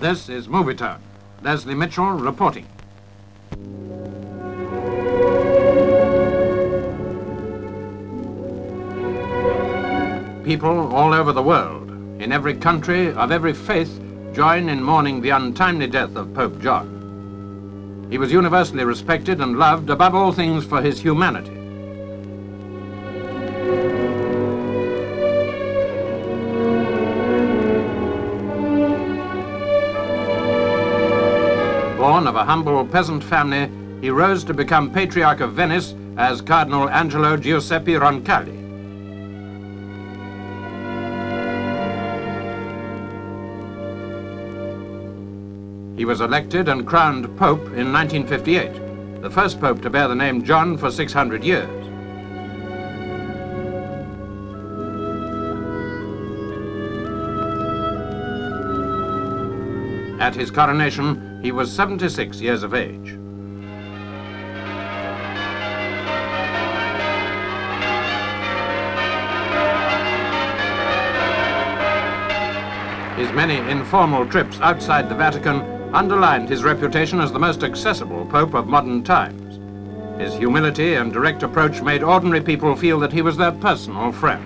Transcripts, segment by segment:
This is Movietone. Leslie Mitchell reporting. People all over the world, in every country, of every faith, join in mourning the untimely death of Pope John. He was universally respected and loved, above all things, for his humanity. Born of a humble peasant family, he rose to become Patriarch of Venice as Cardinal Angelo Giuseppe Roncalli. He was elected and crowned Pope in 1958, the first Pope to bear the name John for 600 years. At his coronation, he was 76 years of age. His many informal trips outside the Vatican underlined his reputation as the most accessible Pope of modern times. His humility and direct approach made ordinary people feel that he was their personal friend.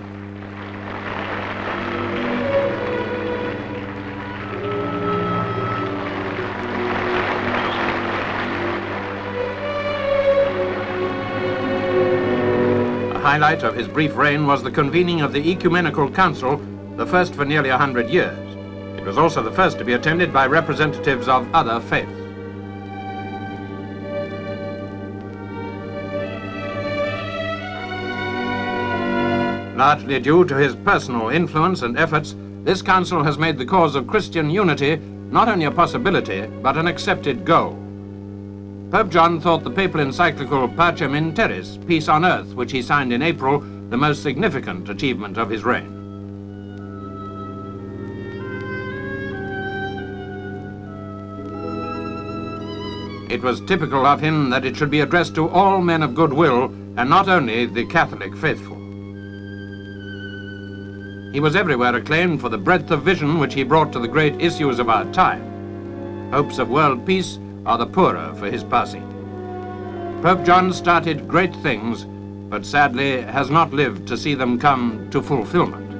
A highlight of his brief reign was the convening of the Ecumenical Council, the first for nearly 100 years. It was also the first to be attended by representatives of other faiths. Largely due to his personal influence and efforts, this council has made the cause of Christian unity not only a possibility, but an accepted goal. Pope John thought the papal encyclical Pacem in Terris, Peace on Earth, which he signed in April, the most significant achievement of his reign. It was typical of him that it should be addressed to all men of goodwill and not only the Catholic faithful. He was everywhere acclaimed for the breadth of vision which he brought to the great issues of our time. Hopes of world peace are the poorer for his passing. Pope John started great things, but sadly has not lived to see them come to fulfillment.